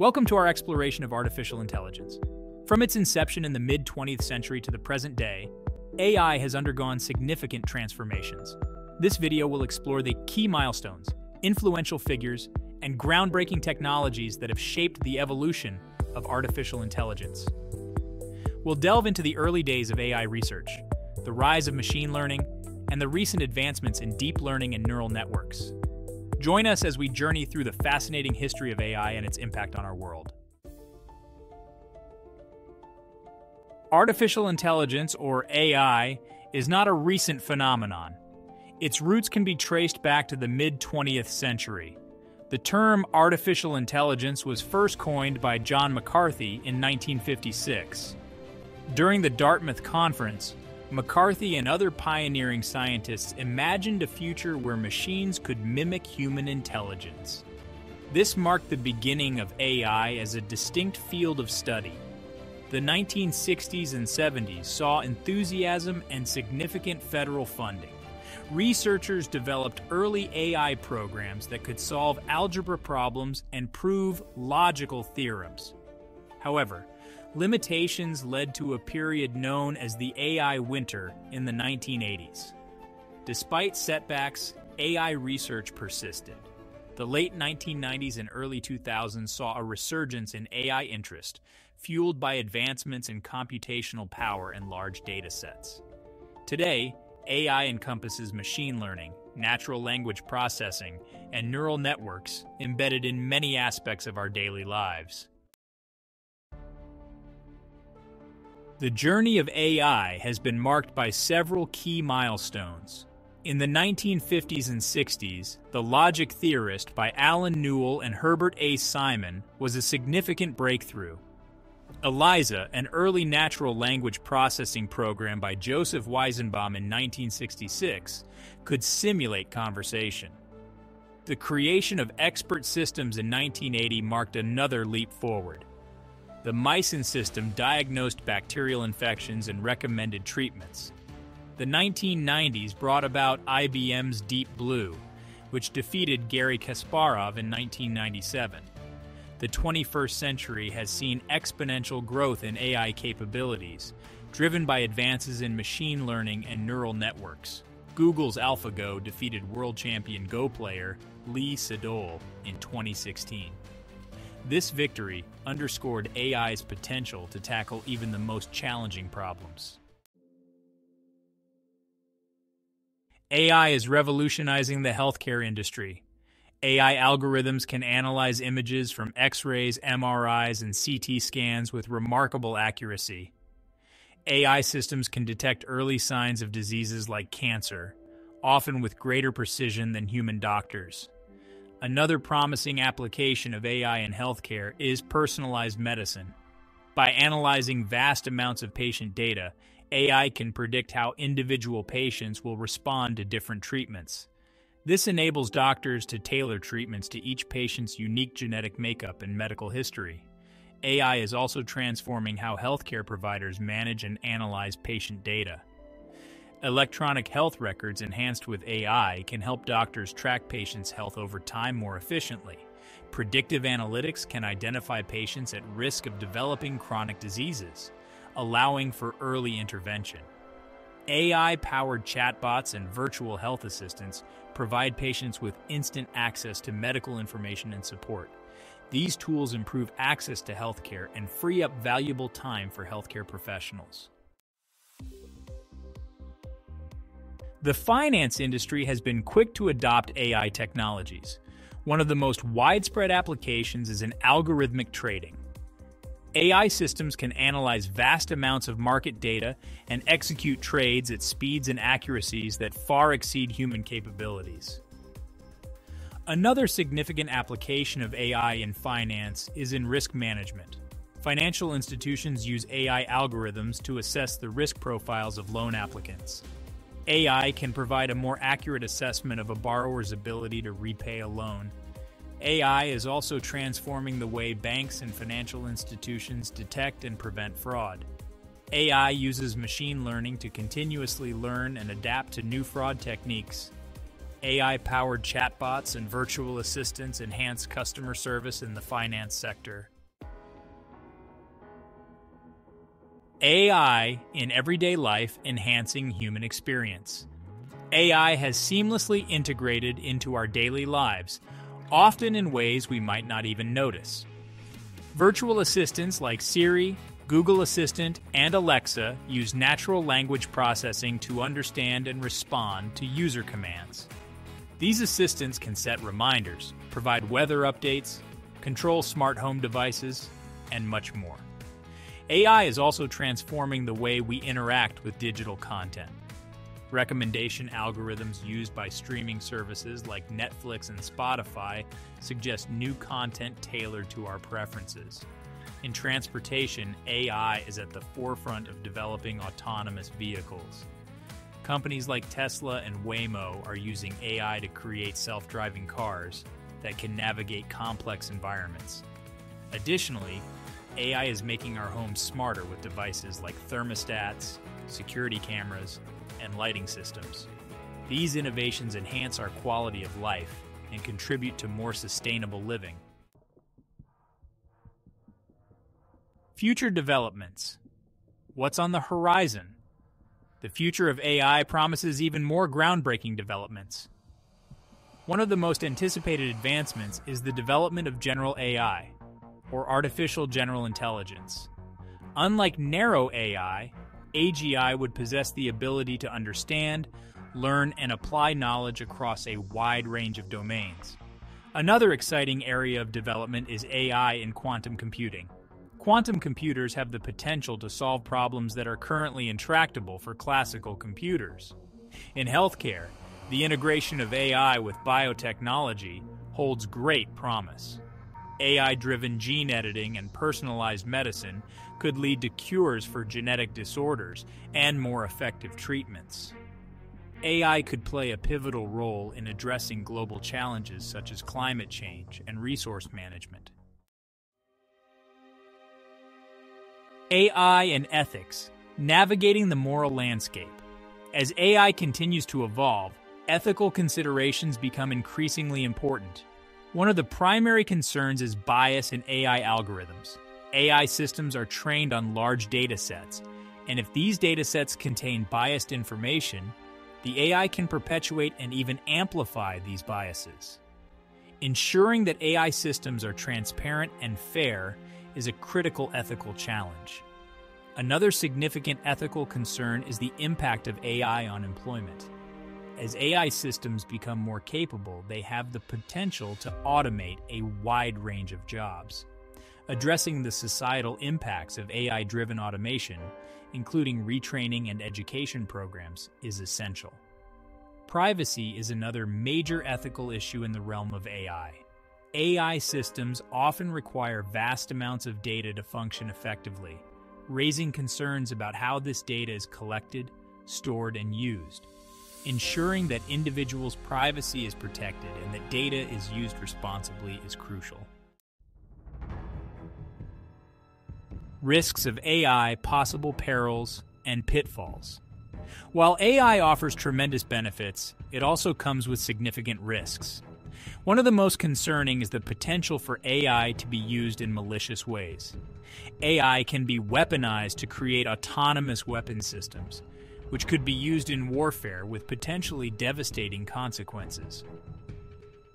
Welcome to our exploration of artificial intelligence. From its inception in the mid-20th century to the present day, AI has undergone significant transformations. This video will explore the key milestones, influential figures, and groundbreaking technologies that have shaped the evolution of artificial intelligence. We'll delve into the early days of AI research, the rise of machine learning, and the recent advancements in deep learning and neural networks. Join us as we journey through the fascinating history of AI and its impact on our world. Artificial intelligence, or AI, is not a recent phenomenon. Its roots can be traced back to the mid-20th century. The term artificial intelligence was first coined by John McCarthy in 1956. During the Dartmouth Conference, McCarthy and other pioneering scientists imagined a future where machines could mimic human intelligence. This marked the beginning of AI as a distinct field of study. The 1960s and 70s saw enthusiasm and significant federal funding. Researchers developed early AI programs that could solve algebra problems and prove logical theorems. However, limitations led to a period known as the AI winter in the 1980s. Despite setbacks, AI research persisted. The late 1990s and early 2000s saw a resurgence in AI interest, fueled by advancements in computational power and large data sets. Today, AI encompasses machine learning, natural language processing, and neural networks embedded in many aspects of our daily lives. The journey of AI has been marked by several key milestones. In the 1950s and 60s, The Logic Theorist by Alan Newell and Herbert A. Simon was a significant breakthrough. ELIZA, an early natural language processing program by Joseph Weizenbaum in 1966, could simulate conversation. The creation of expert systems in 1980 marked another leap forward. The Mycin system diagnosed bacterial infections and recommended treatments. The 1990s brought about IBM's Deep Blue, which defeated Gary Kasparov in 1997. The 21st century has seen exponential growth in AI capabilities, driven by advances in machine learning and neural networks. Google's AlphaGo defeated world champion Go player Lee Sedol in 2016. This victory underscored AI's potential to tackle even the most challenging problems. AI is revolutionizing the healthcare industry. AI algorithms can analyze images from X-rays, MRIs, and CT scans with remarkable accuracy. AI systems can detect early signs of diseases like cancer, often with greater precision than human doctors. Another promising application of AI in healthcare is personalized medicine. By analyzing vast amounts of patient data, AI can predict how individual patients will respond to different treatments. This enables doctors to tailor treatments to each patient's unique genetic makeup and medical history. AI is also transforming how healthcare providers manage and analyze patient data. Electronic health records enhanced with AI can help doctors track patients' health over time more efficiently. Predictive analytics can identify patients at risk of developing chronic diseases, allowing for early intervention. AI-powered chatbots and virtual health assistants provide patients with instant access to medical information and support. These tools improve access to healthcare and free up valuable time for healthcare professionals. The finance industry has been quick to adopt AI technologies. One of the most widespread applications is in algorithmic trading. AI systems can analyze vast amounts of market data and execute trades at speeds and accuracies that far exceed human capabilities. Another significant application of AI in finance is in risk management. Financial institutions use AI algorithms to assess the risk profiles of loan applicants. AI can provide a more accurate assessment of a borrower's ability to repay a loan. AI is also transforming the way banks and financial institutions detect and prevent fraud. AI uses machine learning to continuously learn and adapt to new fraud techniques. AI-powered chatbots and virtual assistants enhance customer service in the finance sector. AI in everyday life, enhancing human experience. AI has seamlessly integrated into our daily lives, often in ways we might not even notice. Virtual assistants like Siri, Google Assistant, and Alexa use natural language processing to understand and respond to user commands. These assistants can set reminders, provide weather updates, control smart home devices, and much more. AI is also transforming the way we interact with digital content. Recommendation algorithms used by streaming services like Netflix and Spotify suggest new content tailored to our preferences. In transportation, AI is at the forefront of developing autonomous vehicles. Companies like Tesla and Waymo are using AI to create self-driving cars that can navigate complex environments. Additionally, AI is making our homes smarter with devices like thermostats, security cameras, and lighting systems. These innovations enhance our quality of life and contribute to more sustainable living. Future developments. What's on the horizon? The future of AI promises even more groundbreaking developments. One of the most anticipated advancements is the development of general AI, or artificial general intelligence. Unlike narrow AI, AGI would possess the ability to understand, learn, and apply knowledge across a wide range of domains. Another exciting area of development is AI in quantum computing. Quantum computers have the potential to solve problems that are currently intractable for classical computers. In healthcare, the integration of AI with biotechnology holds great promise. AI-driven gene editing and personalized medicine could lead to cures for genetic disorders and more effective treatments. AI could play a pivotal role in addressing global challenges such as climate change and resource management. AI and ethics, navigating the moral landscape. As AI continues to evolve, ethical considerations become increasingly important. One of the primary concerns is bias in AI algorithms. AI systems are trained on large data sets, and if these data sets contain biased information, the AI can perpetuate and even amplify these biases. Ensuring that AI systems are transparent and fair is a critical ethical challenge. Another significant ethical concern is the impact of AI on employment. As AI systems become more capable, they have the potential to automate a wide range of jobs. Addressing the societal impacts of AI-driven automation, including retraining and education programs, is essential. Privacy is another major ethical issue in the realm of AI. AI systems often require vast amounts of data to function effectively, raising concerns about how this data is collected, stored, and used. Ensuring that individuals' privacy is protected and that data is used responsibly is crucial. Risks of AI, possible perils, and pitfalls. While AI offers tremendous benefits, it also comes with significant risks. One of the most concerning is the potential for AI to be used in malicious ways. AI can be weaponized to create autonomous weapon systems, which could be used in warfare with potentially devastating consequences.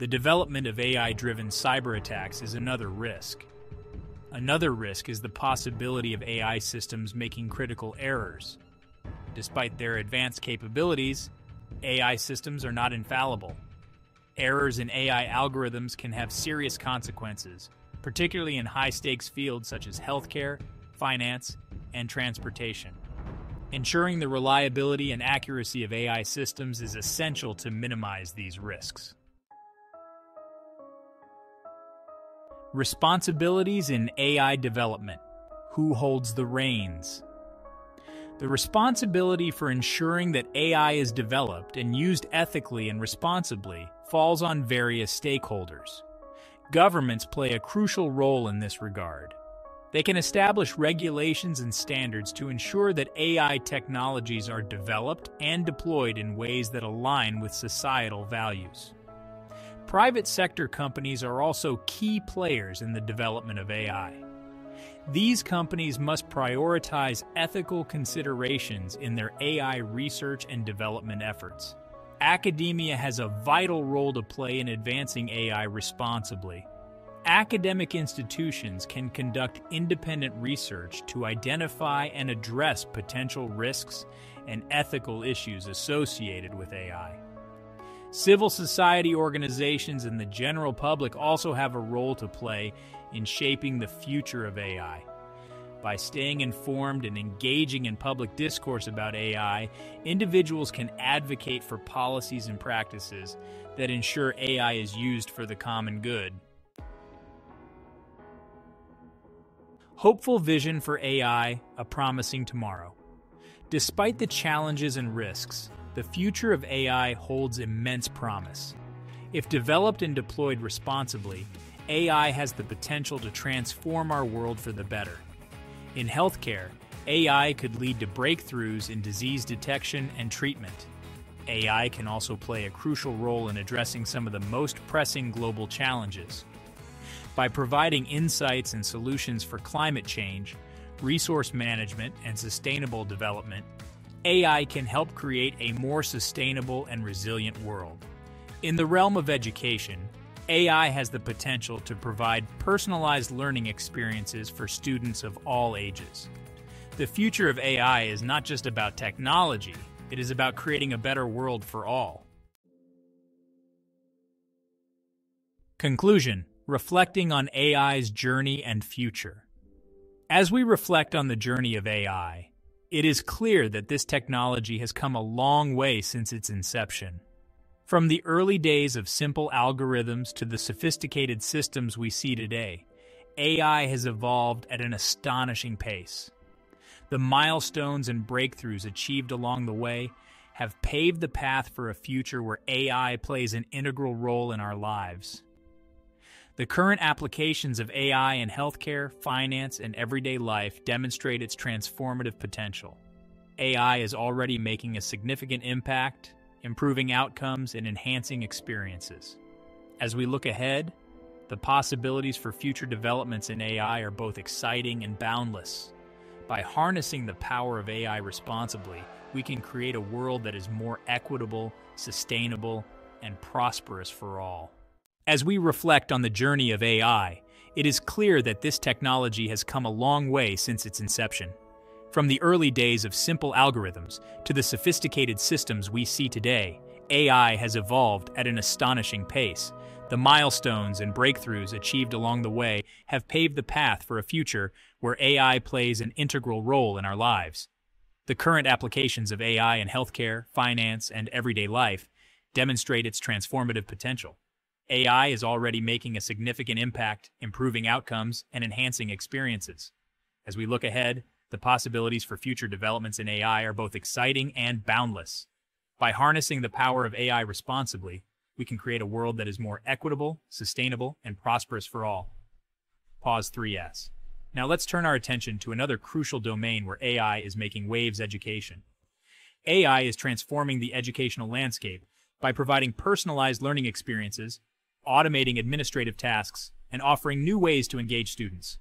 The development of AI-driven cyber attacks is another risk. Another risk is the possibility of AI systems making critical errors. Despite their advanced capabilities, AI systems are not infallible. Errors in AI algorithms can have serious consequences, particularly in high-stakes fields such as healthcare, finance, and transportation. Ensuring the reliability and accuracy of AI systems is essential to minimize these risks. Responsibilities in AI development. Who holds the reins? The responsibility for ensuring that AI is developed and used ethically and responsibly falls on various stakeholders. Governments play a crucial role in this regard. They can establish regulations and standards to ensure that AI technologies are developed and deployed in ways that align with societal values. Private sector companies are also key players in the development of AI. These companies must prioritize ethical considerations in their AI research and development efforts. Academia has a vital role to play in advancing AI responsibly. Academic institutions can conduct independent research to identify and address potential risks and ethical issues associated with AI. Civil society organizations and the general public also have a role to play in shaping the future of AI. By staying informed and engaging in public discourse about AI, individuals can advocate for policies and practices that ensure AI is used for the common good. Hopeful vision for AI, a promising tomorrow. Despite the challenges and risks, the future of AI holds immense promise. If developed and deployed responsibly, AI has the potential to transform our world for the better. In healthcare, AI could lead to breakthroughs in disease detection and treatment. AI can also play a crucial role in addressing some of the most pressing global challenges. By providing insights and solutions for climate change, resource management, and sustainable development, AI can help create a more sustainable and resilient world. In the realm of education, AI has the potential to provide personalized learning experiences for students of all ages. The future of AI is not just about technology, it is about creating a better world for all. Conclusion: reflecting on AI's journey and future. As we reflect on the journey of AI, it is clear that this technology has come a long way since its inception. From the early days of simple algorithms to the sophisticated systems we see today, AI has evolved at an astonishing pace. The milestones and breakthroughs achieved along the way have paved the path for a future where AI plays an integral role in our lives. The current applications of AI in healthcare, finance, and everyday life demonstrate its transformative potential. AI is already making a significant impact, improving outcomes, and enhancing experiences. As we look ahead, the possibilities for future developments in AI are both exciting and boundless. By harnessing the power of AI responsibly, we can create a world that is more equitable, sustainable, and prosperous for all. As we reflect on the journey of AI, it is clear that this technology has come a long way since its inception. From the early days of simple algorithms to the sophisticated systems we see today, AI has evolved at an astonishing pace. The milestones and breakthroughs achieved along the way have paved the path for a future where AI plays an integral role in our lives. The current applications of AI in healthcare, finance, and everyday life demonstrate its transformative potential. AI is already making a significant impact, improving outcomes, and enhancing experiences. As we look ahead, the possibilities for future developments in AI are both exciting and boundless. By harnessing the power of AI responsibly, we can create a world that is more equitable, sustainable, and prosperous for all. Pause 3S. Now let's turn our attention to another crucial domain where AI is making waves: education. AI is transforming the educational landscape by providing personalized learning experiences, automating administrative tasks, and offering new ways to engage students.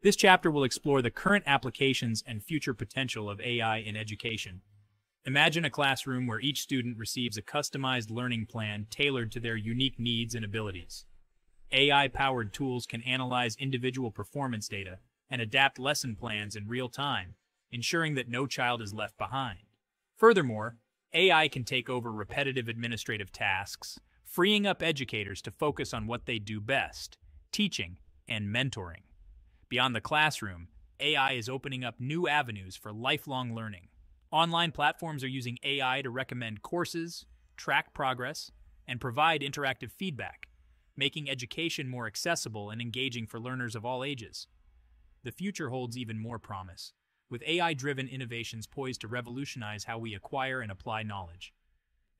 This chapter will explore the current applications and future potential of AI in education. Imagine a classroom where each student receives a customized learning plan tailored to their unique needs and abilities. AI-powered tools can analyze individual performance data and adapt lesson plans in real time, ensuring that no child is left behind. Furthermore, AI can take over repetitive administrative tasks, freeing up educators to focus on what they do best: teaching and mentoring. Beyond the classroom, AI is opening up new avenues for lifelong learning. Online platforms are using AI to recommend courses, track progress, and provide interactive feedback, making education more accessible and engaging for learners of all ages. The future holds even more promise, with AI-driven innovations poised to revolutionize how we acquire and apply knowledge.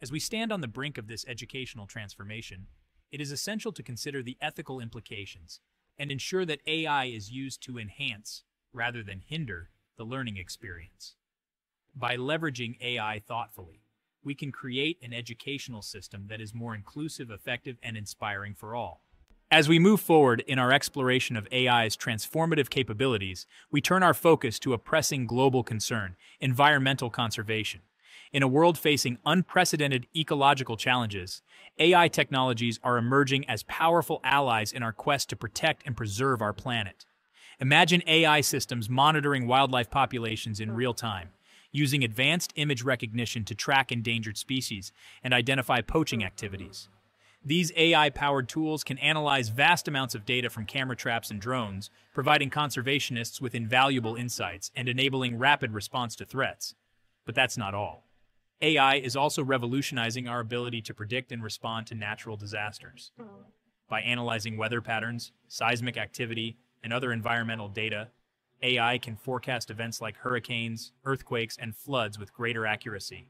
As we stand on the brink of this educational transformation, it is essential to consider the ethical implications, and ensure that AI is used to enhance, rather than hinder, the learning experience. By leveraging AI thoughtfully, we can create an educational system that is more inclusive, effective, and inspiring for all. As we move forward in our exploration of AI's transformative capabilities, we turn our focus to a pressing global concern, environmental conservation. In a world facing unprecedented ecological challenges, AI technologies are emerging as powerful allies in our quest to protect and preserve our planet. Imagine AI systems monitoring wildlife populations in real time, using advanced image recognition to track endangered species and identify poaching activities. These AI-powered tools can analyze vast amounts of data from camera traps and drones, providing conservationists with invaluable insights and enabling rapid response to threats. But that's not all. AI is also revolutionizing our ability to predict and respond to natural disasters. By analyzing weather patterns, seismic activity, and other environmental data, AI can forecast events like hurricanes, earthquakes, and floods with greater accuracy.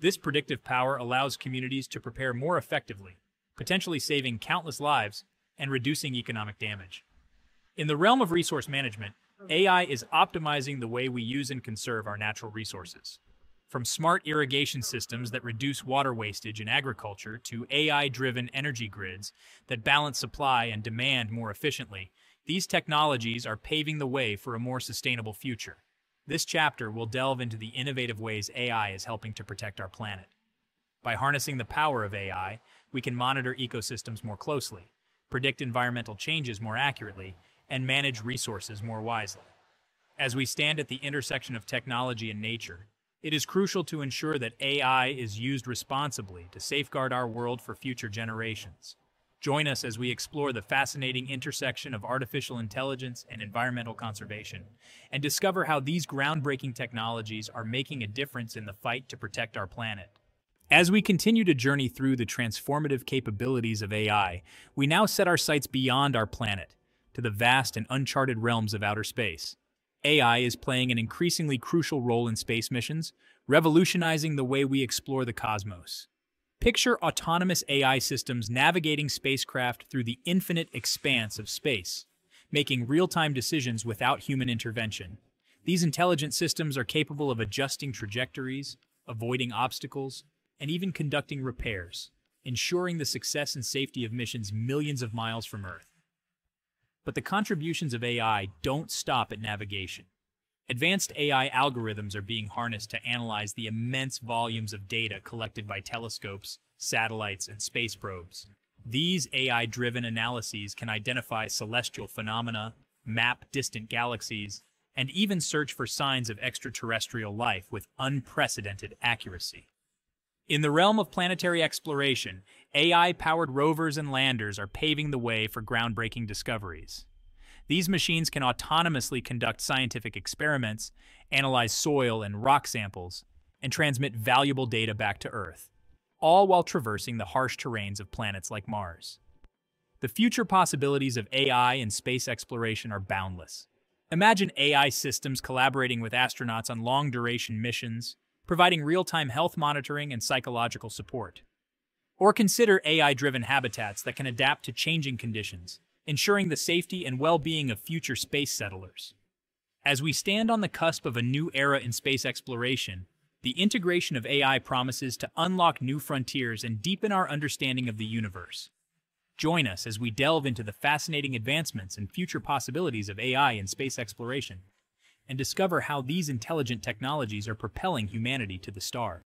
This predictive power allows communities to prepare more effectively, potentially saving countless lives and reducing economic damage. In the realm of resource management, AI is optimizing the way we use and conserve our natural resources. From smart irrigation systems that reduce water wastage in agriculture to AI-driven energy grids that balance supply and demand more efficiently, these technologies are paving the way for a more sustainable future. This chapter will delve into the innovative ways AI is helping to protect our planet. By harnessing the power of AI, we can monitor ecosystems more closely, predict environmental changes more accurately, and manage resources more wisely. As we stand at the intersection of technology and nature, it is crucial to ensure that AI is used responsibly to safeguard our world for future generations. Join us as we explore the fascinating intersection of artificial intelligence and environmental conservation, and discover how these groundbreaking technologies are making a difference in the fight to protect our planet. As we continue to journey through the transformative capabilities of AI, we now set our sights beyond our planet, to the vast and uncharted realms of outer space. AI is playing an increasingly crucial role in space missions, revolutionizing the way we explore the cosmos. Picture autonomous AI systems navigating spacecraft through the infinite expanse of space, making real-time decisions without human intervention. These intelligent systems are capable of adjusting trajectories, avoiding obstacles, and even conducting repairs, ensuring the success and safety of missions millions of miles from Earth. But the contributions of AI don't stop at navigation. Advanced AI algorithms are being harnessed to analyze the immense volumes of data collected by telescopes, satellites, and space probes. These AI-driven analyses can identify celestial phenomena, map distant galaxies, and even search for signs of extraterrestrial life with unprecedented accuracy. In the realm of planetary exploration, AI-powered rovers and landers are paving the way for groundbreaking discoveries. These machines can autonomously conduct scientific experiments, analyze soil and rock samples, and transmit valuable data back to Earth, all while traversing the harsh terrains of planets like Mars. The future possibilities of AI in space exploration are boundless. Imagine AI systems collaborating with astronauts on long-duration missions, providing real-time health monitoring and psychological support. Or consider AI-driven habitats that can adapt to changing conditions, ensuring the safety and well-being of future space settlers. As we stand on the cusp of a new era in space exploration, the integration of AI promises to unlock new frontiers and deepen our understanding of the universe. Join us as we delve into the fascinating advancements and future possibilities of AI in space exploration, and discover how these intelligent technologies are propelling humanity to the stars.